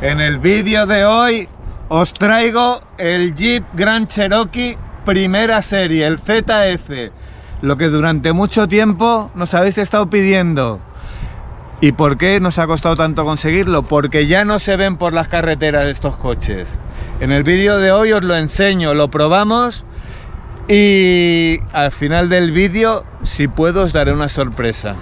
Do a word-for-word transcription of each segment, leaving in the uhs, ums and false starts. En el vídeo de hoy os traigo el Jeep Grand Cherokee primera serie, el Z S, lo que durante mucho tiempo nos habéis estado pidiendo. ¿Y por qué nos ha costado tanto conseguirlo? Porque ya no se ven por las carreteras estos coches. En el vídeo de hoy os lo enseño, lo probamos y al final del vídeo, si puedo, os daré una sorpresa.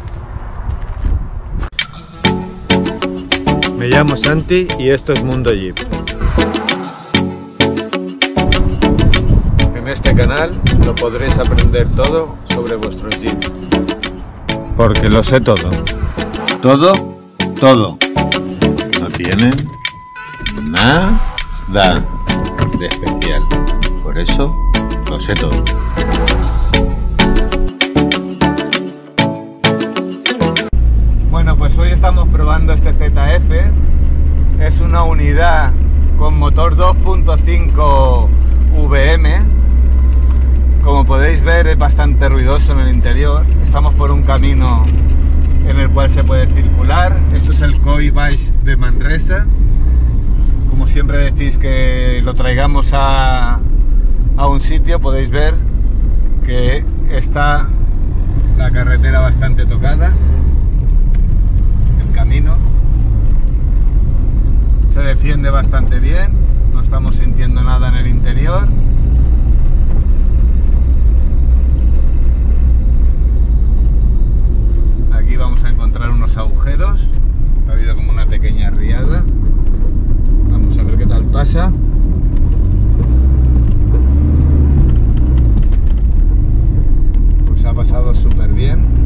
Me llamo Santi y esto es Mundo Jeep. En este canal lo podréis aprender todo sobre vuestros Jeep. Porque lo sé todo. Todo, todo. No tienen nada de especial. Por eso lo sé todo. Bueno, pues hoy estamos probando este Z S. Es una unidad con motor dos punto cinco V M. Como podéis ver, es bastante ruidoso en el interior. Estamos por un camino en el cual se puede circular. Esto es el Coy Baix de Manresa. Como siempre decís que lo traigamos a, a un sitio, podéis ver que está la carretera bastante tocada. Camino se defiende bastante bien, no estamos sintiendo nada en el interior. Aquí vamos a encontrar unos agujeros, ha habido como una pequeña riada, vamos a ver qué tal pasa. Pues ha pasado súper bien.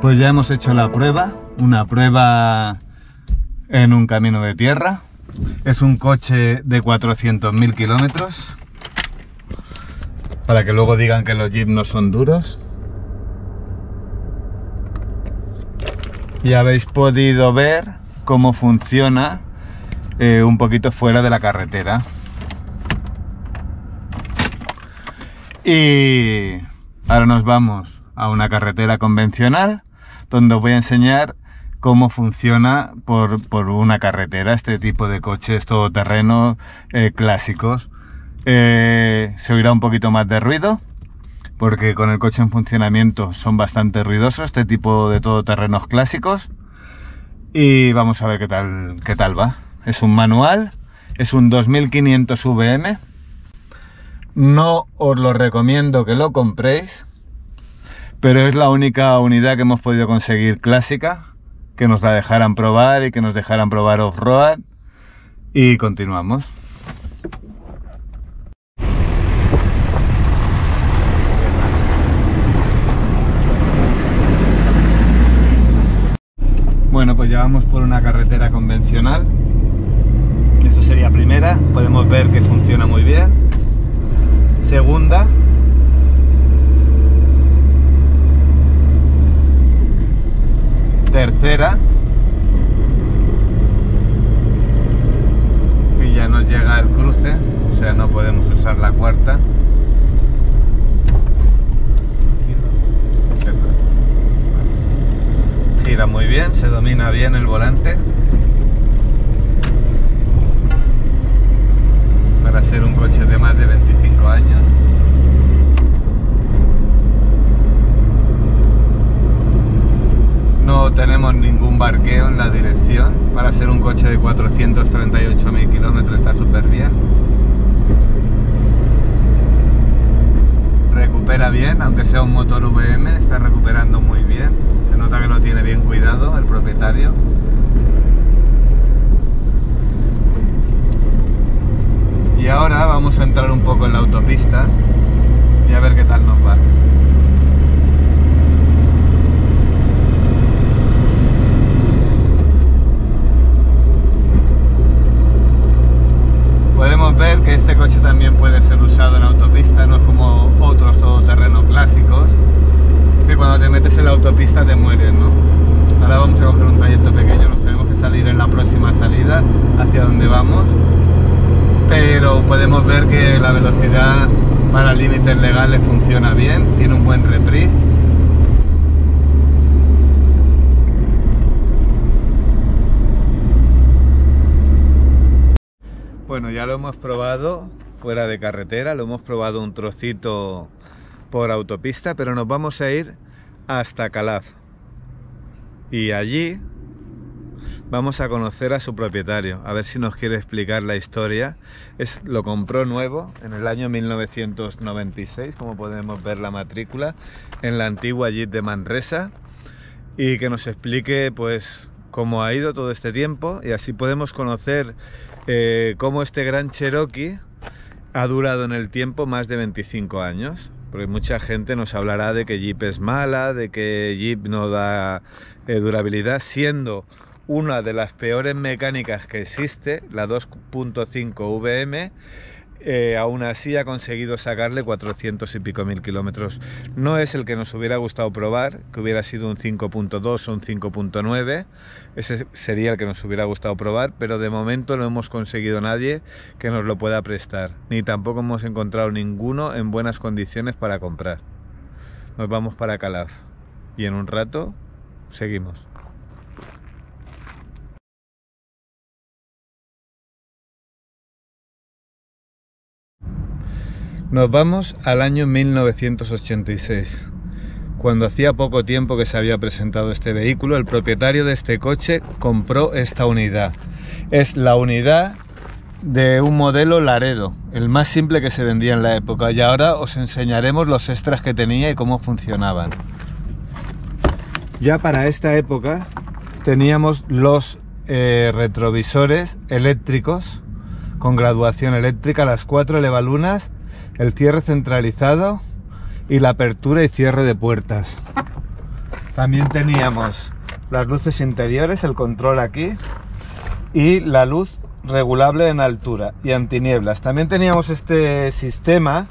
Pues ya hemos hecho la prueba, una prueba en un camino de tierra. Es un coche de cuatrocientos mil kilómetros, para que luego digan que los Jeep no son duros. Y habéis podido ver cómo funciona eh, un poquito fuera de la carretera. Y ahora nos vamos a una carretera convencional, donde os voy a enseñar cómo funciona por, por una carretera este tipo de coches todoterreno eh, clásicos. Eh, se oirá un poquito más de ruido, porque con el coche en funcionamiento son bastante ruidosos este tipo de todoterrenos clásicos, y vamos a ver qué tal, qué tal va. Es un manual, es un dos mil quinientos V M, no os lo recomiendo que lo compréis, pero es la única unidad que hemos podido conseguir clásica, que nos la dejaran probar y que nos dejaran probar off-road, y continuamos. Bueno, pues ya vamos por una carretera convencional. Esto sería primera, podemos ver que funciona muy bien. Segunda. Tercera. Y ya nos llega el cruce, o sea, no podemos usar la cuarta. Gira muy bien, se domina bien el volante para ser un coche de más de veinticinco años. No tenemos ningún barqueo en la dirección, para ser un coche de cuatrocientos treinta y ocho mil kilómetros está súper bien. Recupera bien, aunque sea un motor V M, está recuperando muy bien. Se nota que lo tiene bien cuidado el propietario. Y ahora vamos a entrar un poco en la autopista y a ver qué tal nos va. Podemos ver que este coche también puede ser usado en autopista, no es como otros todoterrenos clásicos, que cuando te metes en la autopista te mueres, ¿no? Ahora vamos a coger un trayecto pequeño, nos tenemos que salir en la próxima salida hacia donde vamos, pero podemos ver que la velocidad para límites legales funciona bien, tiene un buen reprise. Bueno, ya lo hemos probado fuera de carretera, lo hemos probado un trocito por autopista, pero nos vamos a ir hasta Calaf. Y allí vamos a conocer a su propietario, a ver si nos quiere explicar la historia. Es, lo compró nuevo en el año mil novecientos noventa y seis, como podemos ver la matrícula, en la antigua Jeep de Manresa, y que nos explique pues cómo ha ido todo este tiempo, y así podemos conocer Eh, como este Gran Cherokee ha durado en el tiempo más de veinticinco años, porque mucha gente nos hablará de que Jeep es mala, de que Jeep no da eh, durabilidad, siendo una de las peores mecánicas que existe, la dos punto cinco V M, eh, aún así ha conseguido sacarle cuatrocientos y pico mil kilómetros. No es el que nos hubiera gustado probar, que hubiera sido un cinco punto dos o un cinco punto nueve, ese sería el que nos hubiera gustado probar, pero de momento no hemos conseguido nadie que nos lo pueda prestar, ni tampoco hemos encontrado ninguno en buenas condiciones para comprar. Nos vamos para Calaf y en un rato seguimos. Nos vamos al año mil novecientos ochenta y seis, cuando hacía poco tiempo que se había presentado este vehículo. El propietario de este coche compró esta unidad. Es la unidad de un modelo Laredo, el más simple que se vendía en la época, y ahora os enseñaremos los extras que tenía y cómo funcionaban. Ya para esta época teníamos los eh, retrovisores eléctricos con graduación eléctrica, las cuatro levalunas, el cierre centralizado y la apertura y cierre de puertas. También teníamos las luces interiores, el control aquí y la luz regulable en altura y antinieblas. También teníamos este sistema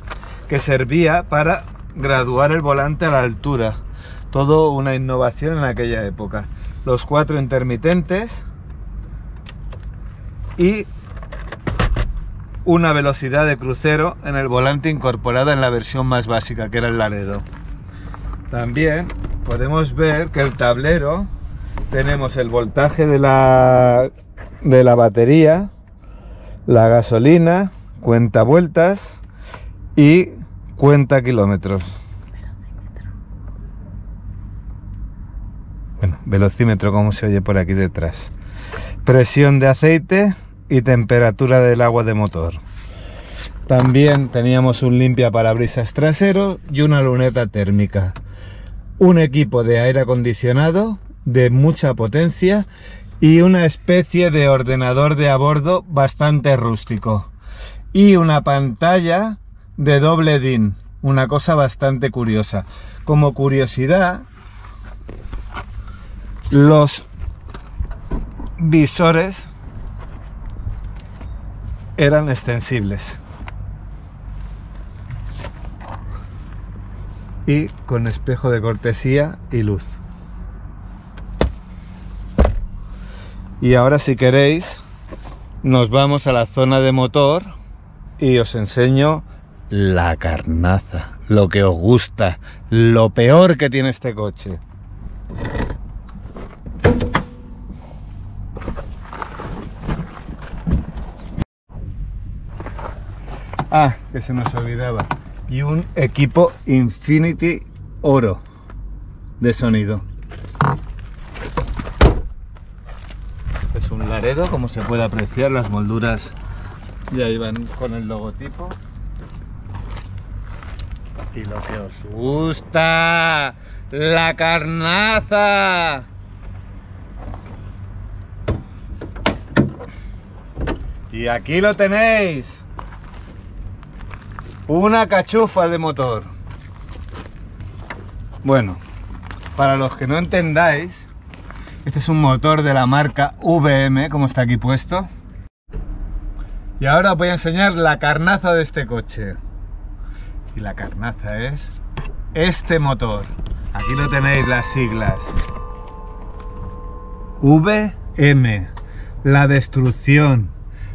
que servía para graduar el volante a la altura. Todo una innovación en aquella época. Los cuatro intermitentes y una velocidad de crucero en el volante incorporada en la versión más básica, que era el Laredo. También podemos ver que el tablero, tenemos el voltaje de la, de la batería, la gasolina, cuenta vueltas y cuenta kilómetros. Bueno, velocímetro, como se oye por aquí detrás. Presión de aceite y temperatura del agua de motor. También teníamos un limpiaparabrisas trasero y una luneta térmica. Un equipo de aire acondicionado de mucha potencia y una especie de ordenador de a bordo bastante rústico. Y una pantalla de doble D I N, una cosa bastante curiosa. Como curiosidad, los visores eran extensibles y con espejo de cortesía y luz. Y ahora, si queréis, nos vamos a la zona de motor y os enseño la carnaza, lo que os gusta, lo peor que tiene este coche. Ah, que se nos olvidaba. Y un equipo Infinity Oro de sonido. Es un Laredo, como se puede apreciar, las molduras ya iban con el logotipo. Y lo que os gusta, la carnaza. Y aquí lo tenéis. Una cachufa de motor. Bueno, para los que no entendáis, este es un motor de la marca V M, como está aquí puesto. Y ahora os voy a enseñar la carnaza de este coche. Y la carnaza es este motor. Aquí lo tenéis, las siglas V M, la destrucción,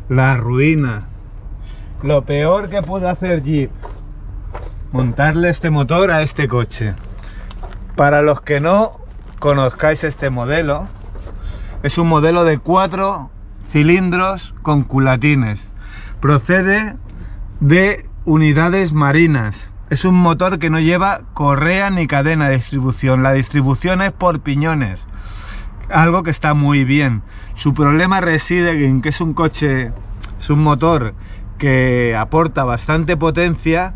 la ruina. Lo peor que pudo hacer Jeep, montarle este motor a este coche. Para los que no conozcáis este modelo, es un modelo de cuatro cilindros con culatines. Procede de unidades marinas. Es un motor que no lleva correa ni cadena de distribución. La distribución es por piñones, algo que está muy bien. Su problema reside en que es un coche, es un motor que aporta bastante potencia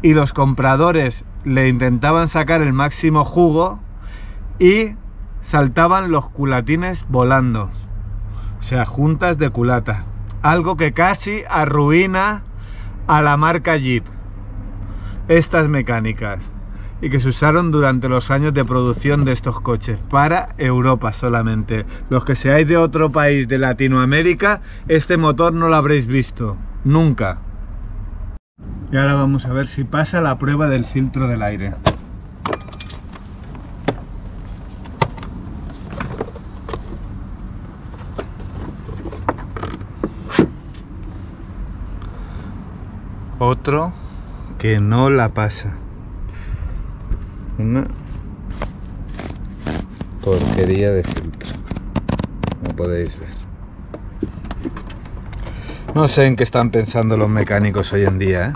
y los compradores le intentaban sacar el máximo jugo y saltaban los culatines volando, o sea, juntas de culata, algo que casi arruina a la marca Jeep estas mecánicas, y que se usaron durante los años de producción de estos coches para Europa solamente. Los que seáis de otro país de Latinoamérica, este motor no lo habréis visto nunca. Y ahora vamos a ver si pasa la prueba del filtro del aire. Otro que no la pasa. Una porquería de filtro, como podéis ver. No sé en qué están pensando los mecánicos hoy en día, ¿eh?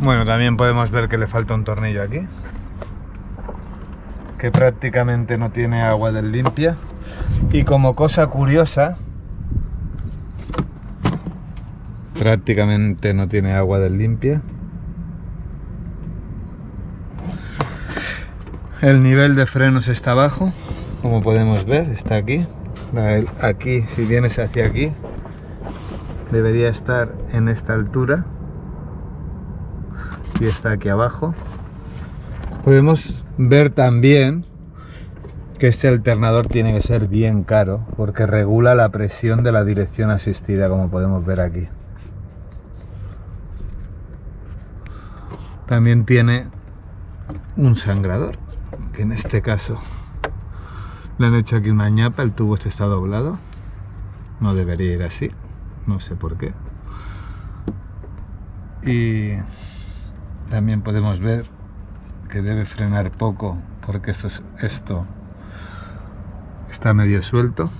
Bueno, también podemos ver que le falta un tornillo aquí, que prácticamente no tiene agua del limpia. Y como cosa curiosa, prácticamente no tiene agua del limpia. El nivel de frenos está bajo, como podemos ver, está aquí. Aquí, si vienes hacia aquí, debería estar en esta altura y está aquí abajo. Podemos ver también que este alternador tiene que ser bien caro porque regula la presión de la dirección asistida, como podemos ver aquí. También tiene un sangrador, que en este caso le han hecho aquí una ñapa, el tubo este está doblado, no debería ir así, no sé por qué. Y también podemos ver que debe frenar poco porque esto, es, esto está medio suelto.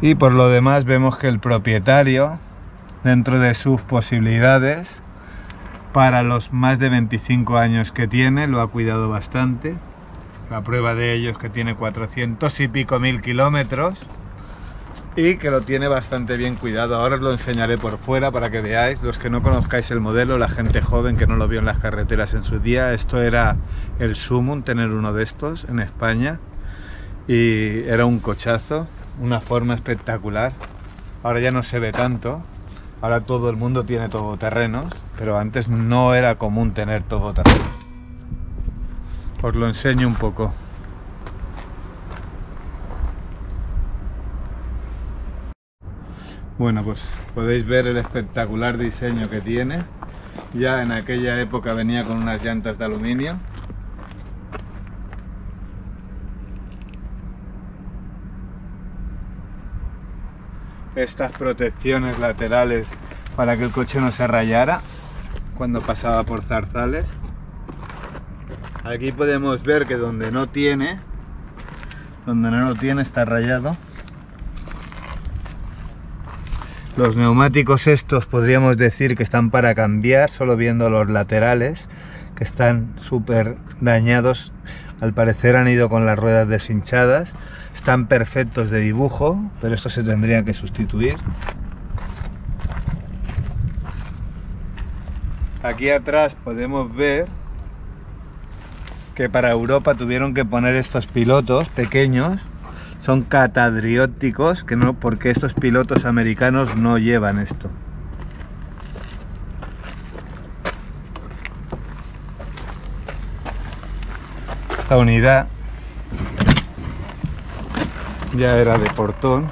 Y por lo demás vemos que el propietario, dentro de sus posibilidades, para los más de veinticinco años que tiene, lo ha cuidado bastante. La prueba de ello es que tiene cuatrocientos y pico mil kilómetros y que lo tiene bastante bien cuidado. Ahora os lo enseñaré por fuera para que veáis, los que no conozcáis el modelo, la gente joven que no lo vio en las carreteras en su día. Esto era el sumum, tener uno de estos en España, y era un cochazo. Una forma espectacular. Ahora ya no se ve tanto, ahora todo el mundo tiene todoterrenos, pero antes no era común tener todoterrenos. Os lo enseño un poco. Bueno, pues podéis ver el espectacular diseño que tiene. Ya en aquella época venía con unas llantas de aluminio. Estas protecciones laterales para que el coche no se rayara cuando pasaba por zarzales. Aquí podemos ver que donde no tiene, donde no lo tiene, está rayado. Los neumáticos estos podríamos decir que están para cambiar, solo viendo los laterales, que están súper dañados. Al parecer han ido con las ruedas deshinchadas. Están perfectos de dibujo, pero estos se tendrían que sustituir. Aquí atrás podemos ver que para Europa tuvieron que poner estos pilotos pequeños. Son catadrióticos, que no, porque estos pilotos americanos no llevan esto. Esta unidad ya era de portón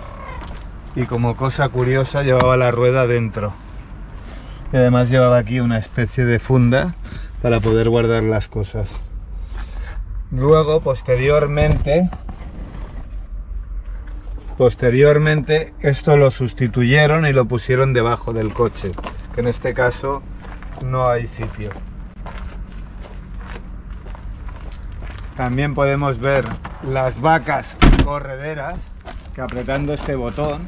y, como cosa curiosa, llevaba la rueda dentro y además llevaba aquí una especie de funda para poder guardar las cosas. Luego, posteriormente posteriormente esto lo sustituyeron y lo pusieron debajo del coche, que en este caso no hay sitio. También podemos ver las vacas correderas, que apretando este botón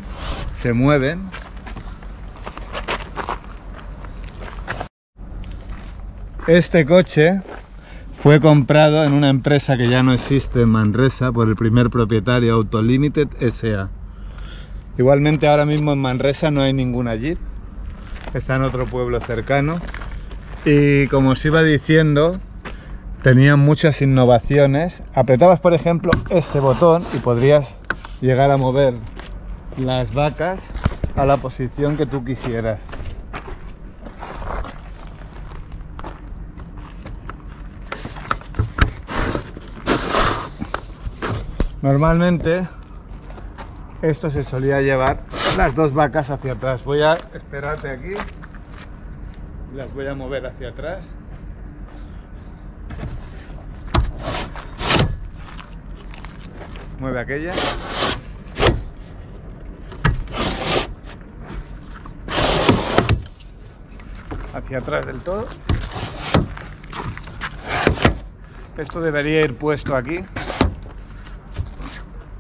se mueven. Este coche fue comprado en una empresa que ya no existe en Manresa por el primer propietario, Autolimited S A Igualmente, ahora mismo en Manresa no hay ninguna Jeep, está en otro pueblo cercano. Y como os iba diciendo, tenían muchas innovaciones. Apretabas, por ejemplo, este botón y podrías llegar a mover las vacas a la posición que tú quisieras. Normalmente esto se solía llevar las dos vacas hacia atrás. Voy a esperarte aquí, las voy a mover hacia atrás. Mueve aquella. Hacia atrás del todo. Esto debería ir puesto aquí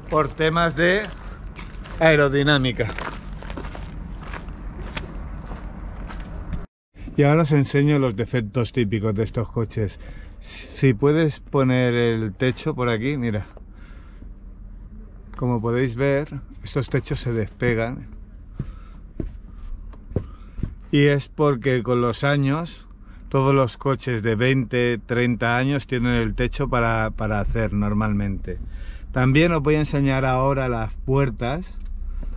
por temas de aerodinámica. Y ahora os enseño los defectos típicos de estos coches. Si puedes poner el techo por aquí, mira. Como podéis ver, estos techos se despegan y es porque con los años todos los coches de veinte, treinta años tienen el techo para, para hacer normalmente. También os voy a enseñar ahora las puertas,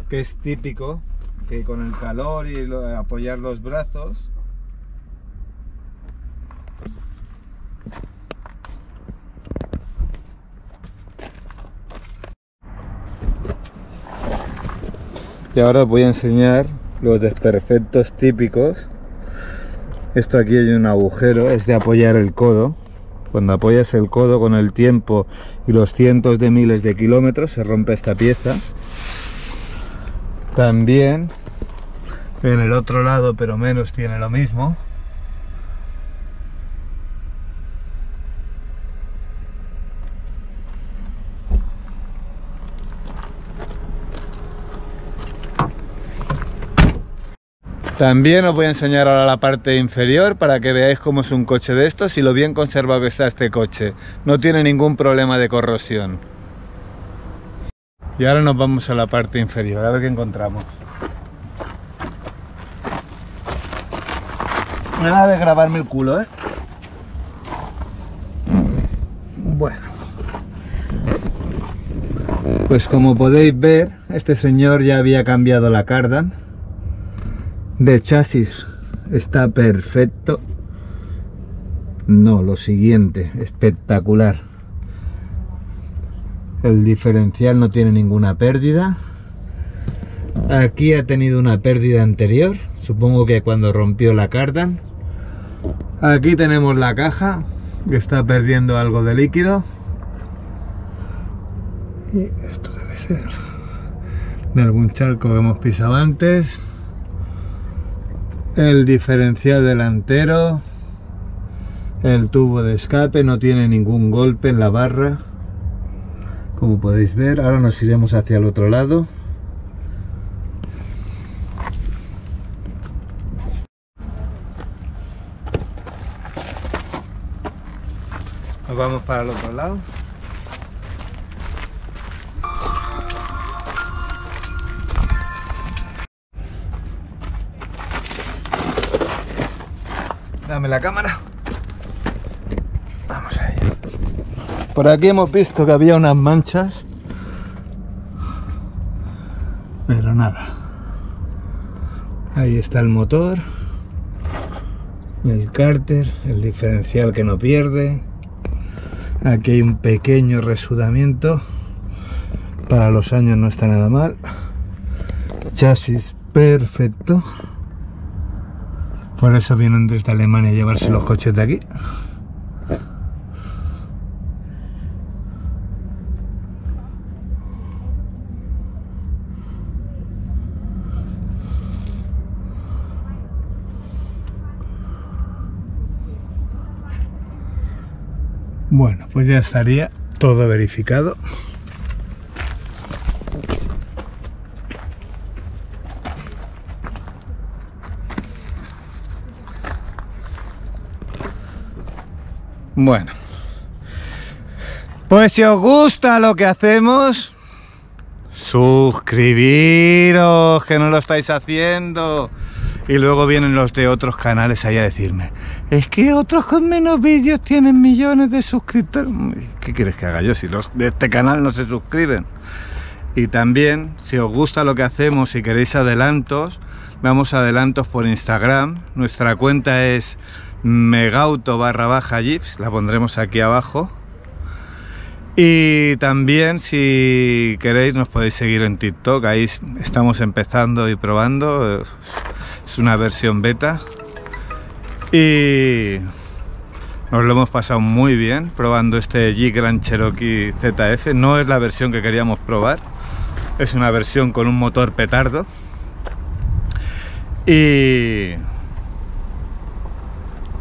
que es típico que con el calor y lo, apoyar los brazos. Y ahora os voy a enseñar los desperfectos típicos. Esto aquí hay un agujero, es de apoyar el codo. Cuando apoyas el codo con el tiempo y los cientos de miles de kilómetros se rompe esta pieza. También en el otro lado, pero menos, tiene lo mismo. También os voy a enseñar ahora la parte inferior para que veáis cómo es un coche de estos y lo bien conservado que está este coche. No tiene ningún problema de corrosión. Y ahora nos vamos a la parte inferior, a ver qué encontramos. Nada de grabarme el culo, ¿eh? Bueno. Pues como podéis ver, este señor ya había cambiado la cardan. De chasis está perfecto. No, lo siguiente, espectacular. El diferencial no tiene ninguna pérdida. Aquí ha tenido una pérdida anterior, supongo que cuando rompió la cardan. Aquí tenemos la caja, que está perdiendo algo de líquido. Y esto debe ser de algún charco que hemos pisado antes. El diferencial delantero, el tubo de escape, no tiene ningún golpe en la barra, como podéis ver. Ahora nos iremos hacia el otro lado. Nos vamos para el otro lado. Dame la cámara. Vamos a ello. Por aquí hemos visto que había unas manchas, pero nada. Ahí está el motor, el cárter, el diferencial que no pierde. Aquí hay un pequeño resudamiento. Para los años no está nada mal. Chasis perfecto. Por eso vienen desde Alemania a llevarse los coches de aquí. Bueno, pues ya estaría todo verificado. Bueno, pues si os gusta lo que hacemos, suscribiros, que no lo estáis haciendo. Y luego vienen los de otros canales ahí a decirme, es que otros con menos vídeos tienen millones de suscriptores. ¿Qué quieres que haga yo si los de este canal no se suscriben? Y también, si os gusta lo que hacemos, si queréis adelantos, damos adelantos por Instagram. Nuestra cuenta es megauto barra baja jeeps, la pondremos aquí abajo. Y también, si queréis, nos podéis seguir en TikTok. Ahí estamos empezando y probando, es una versión beta y nos lo hemos pasado muy bien probando este Jeep Grand Cherokee Z F. No es la versión que queríamos probar, es una versión con un motor petardo. Y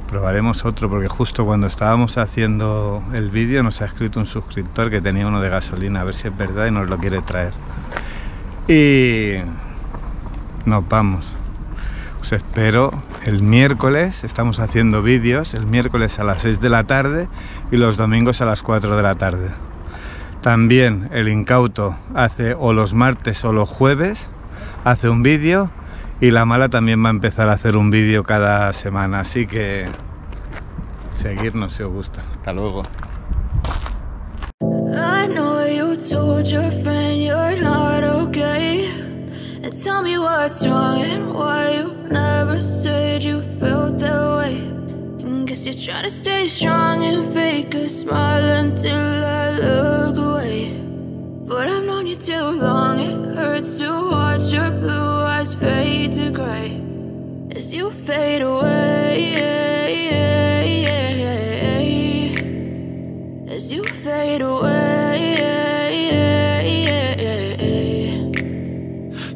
probaremos otro, porque justo cuando estábamos haciendo el vídeo nos ha escrito un suscriptor que tenía uno de gasolina, a ver si es verdad y nos lo quiere traer. Y nos vamos. Os espero el miércoles, estamos haciendo vídeos el miércoles a las seis de la tarde y los domingos a las cuatro de la tarde. También el incauto hace o los martes o los jueves, hace un vídeo, y la mala también va a empezar a hacer un vídeo cada semana, así que seguirnos si os gusta. Hasta luego. Tell me what's wrong and why you never said you felt that way. And guess you're trying to stay strong and fake a smile until I look away. But I've known you too long, it hurts to watch your blue eyes fade to gray as you fade away, as you fade away.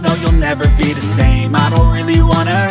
no, you'll never be the same. I don't really wanna